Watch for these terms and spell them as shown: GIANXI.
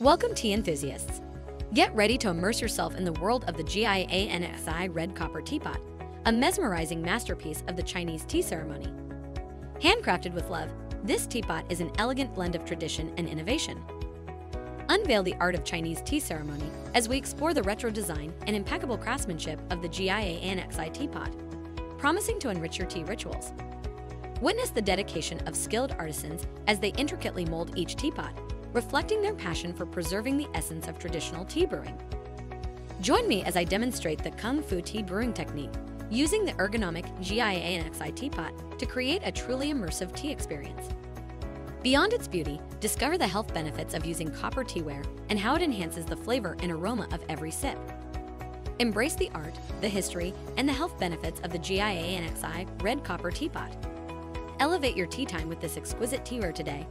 Welcome, tea enthusiasts. Get ready to immerse yourself in the world of the GIANXI Red Copper Teapot, a mesmerizing masterpiece of the Chinese tea ceremony. Handcrafted with love, this teapot is an elegant blend of tradition and innovation. Unveil the art of Chinese tea ceremony as we explore the retro design and impeccable craftsmanship of the GIANXI teapot, promising to enrich your tea rituals. Witness the dedication of skilled artisans as they intricately mold each teapot, reflecting their passion for preserving the essence of traditional tea brewing. Join me as I demonstrate the Kung Fu tea brewing technique using the ergonomic GIANXI teapot to create a truly immersive tea experience. Beyond its beauty, discover the health benefits of using copper teaware and how it enhances the flavor and aroma of every sip. Embrace the art, the history, and the health benefits of the GIANXI Red Copper Teapot. Elevate your tea time with this exquisite teaware today.